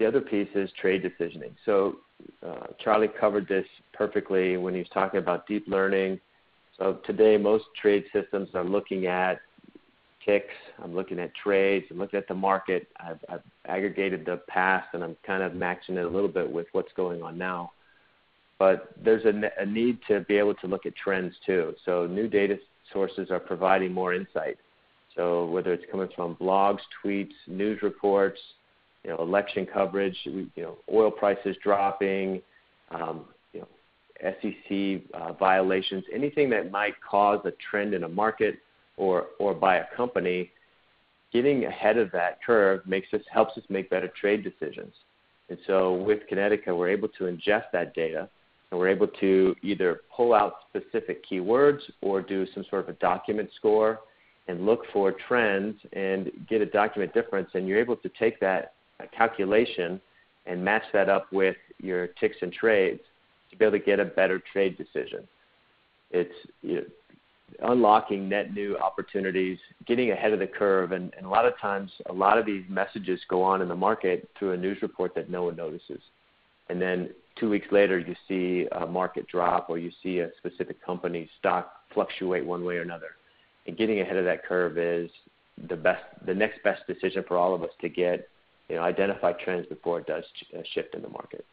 The other piece is trade decisioning. So Charlie covered this perfectly when he was talking about deep learning. So today, most trade systems are looking at ticks. I'm looking at trades. I'm looking at the market. I've aggregated the past, and I'm kind of matching it a little bit with what's going on now. But there's a need to be able to look at trends too. So new data sources are providing more insight. So whether it's coming from blogs, tweets, news reports, you know, election coverage, oil prices dropping, SEC violations, anything that might cause a trend in a market or by a company, getting ahead of that curve helps us make better trade decisions. And so with Kinetica, we're able to ingest that data, and we're able to either pull out specific keywords or do some sort of a document score and look for trends and get a document difference. And you're able to take that calculation and match that up with your ticks and trades to be able to get a better trade decision. It's unlocking net new opportunities, getting ahead of the curve, and a lot of times, a lot of these messages go on in the market through a news report that no one notices. And then 2 weeks later, you see a market drop or you see a specific company's stock fluctuate one way or another. And getting ahead of that curve is the next best decision for all of us to identify trends before it does a shift in the market.